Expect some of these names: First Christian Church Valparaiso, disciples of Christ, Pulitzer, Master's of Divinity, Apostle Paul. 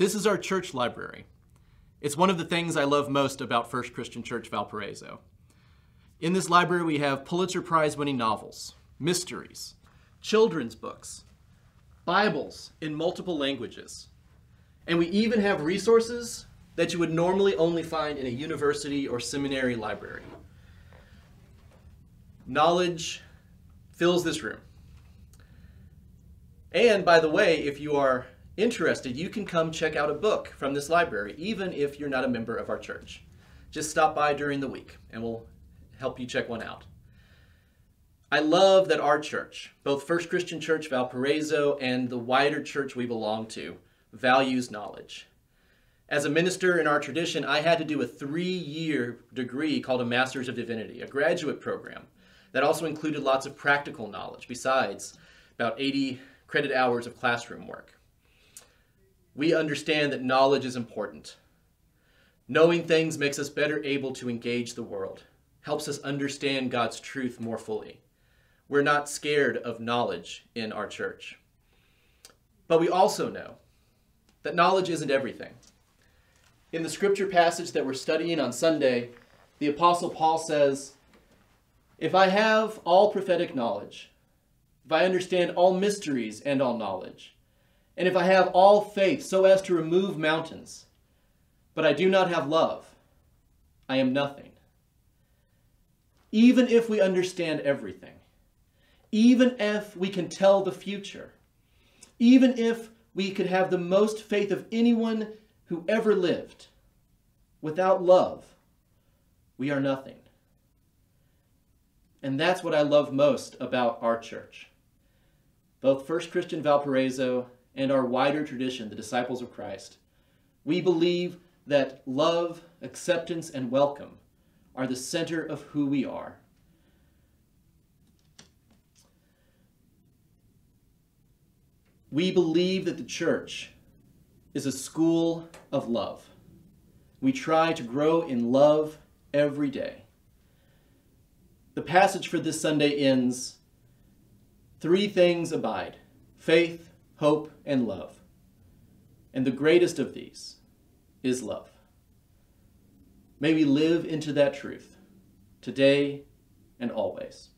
This is our church library. It's one of the things I love most about First Christian Church Valparaiso. In this library, we have Pulitzer Prize-winning novels, mysteries, children's books, Bibles in multiple languages, and we even have resources that you would normally only find in a university or seminary library. Knowledge fills this room. And by the way, if you are interested, you can come check out a book from this library, even if you're not a member of our church. Just stop by during the week and we'll help you check one out. I love that our church, both First Christian Church Valparaiso and the wider church we belong to, values knowledge. As a minister in our tradition, I had to do a 3-year degree called a Master's of Divinity, a graduate program that also included lots of practical knowledge, besides about 80 credit hours of classroom work. We understand that knowledge is important. Knowing things makes us better able to engage the world, helps us understand God's truth more fully. We're not scared of knowledge in our church. But we also know that knowledge isn't everything. In the scripture passage that we're studying on Sunday, the Apostle Paul says, "If I have all prophetic knowledge, if I understand all mysteries and all knowledge, and if I have all faith so as to remove mountains, but I do not have love, I am nothing." Even if we understand everything, even if we can tell the future, even if we could have the most faith of anyone who ever lived, without love, we are nothing. And that's what I love most about our church. Both First Christian Valparaiso and our wider tradition, the Disciples of Christ, we believe that love, acceptance, and welcome are the center of who we are. We believe that the church is a school of love. We try to grow in love every day. The passage for this Sunday ends, "Three things abide, faith, hope, and love. And the greatest of these is love." May we live into that truth today and always.